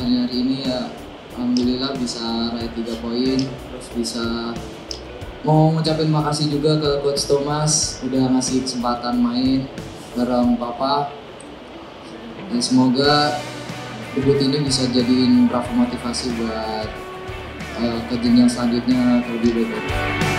hari ini ya alhamdulillah bisa raih 3 poin, terus bisa mau ngucapin makasih juga ke Coach Thomas udah ngasih kesempatan main bareng Papa. Dan semoga debut ini bisa jadiin bravo motivasi buat ke jenjang selanjutnya lebih baik.